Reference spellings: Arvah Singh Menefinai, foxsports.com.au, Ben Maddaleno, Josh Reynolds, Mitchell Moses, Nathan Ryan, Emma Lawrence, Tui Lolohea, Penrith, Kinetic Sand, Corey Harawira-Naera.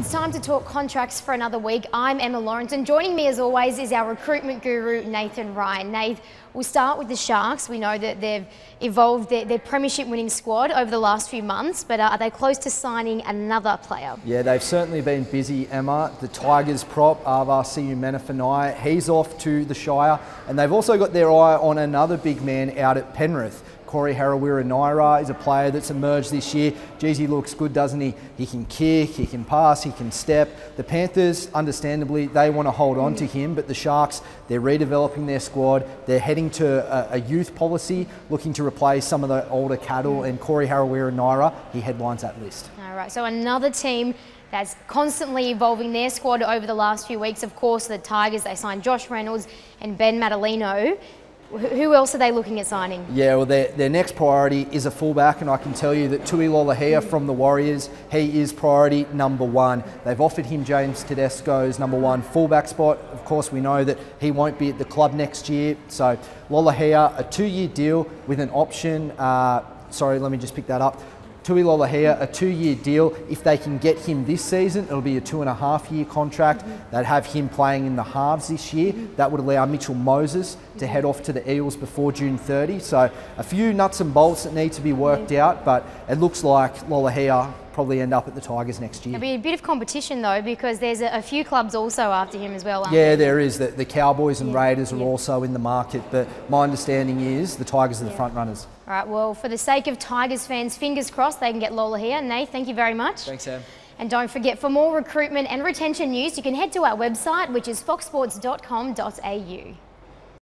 It's time to talk contracts for another week. I'm Emma Lawrence, and joining me as always is our recruitment guru, Nathan Ryan. Nath, we'll start with the Sharks. We know that they've evolved their premiership winning squad over the last few months, but are they close to signing another player? Yeah, they've certainly been busy, Emma. The Tigers prop, Arvah Singh Menefinai, he's off to the Shire, and they've also got their eye on another big man out at Penrith. Corey Harawira-Naera is a player that's emerged this year. Geez, he looks good, doesn't he? He can kick, he can pass, he can step. The Panthers, understandably, they want to hold on to him, but the Sharks, they're redeveloping their squad. They're heading to a youth policy, looking to replace some of the older cattle, and Corey Harawira-Naera, he headlines that list. All right, so another team that's constantly evolving their squad over the last few weeks. Of course, the Tigers, they signed Josh Reynolds and Ben Maddaleno. Who else are they looking at signing? Yeah, well, their next priority is a fullback, and I can tell you that Tui Lolohea from the Warriors, he is priority number one. They've offered him James Tedesco's number one fullback spot. Of course, we know that he won't be at the club next year. So Lolohea, a 2-year deal with an option. Sorry, let me just pick that up. Tui Lolohea, a 2-year deal. If they can get him this season, it'll be a 2.5-year contract. They'd have him playing in the halves this year. That would allow Mitchell Moses to head off to the Eels before June 30. So a few nuts and bolts that need to be worked out, but it looks like Lolohea probably end up at the Tigers next year. There'll be a bit of competition though, because there's a few clubs also after him as well, aren't there? Yeah, there is. The Cowboys and Raiders are also in the market, but my understanding is the Tigers are the front runners. All right, well, for the sake of Tigers fans, fingers crossed they can get Lolohea. Nath, thank you very much. Thanks, Sam. And don't forget, for more recruitment and retention news, you can head to our website, which is foxsports.com.au.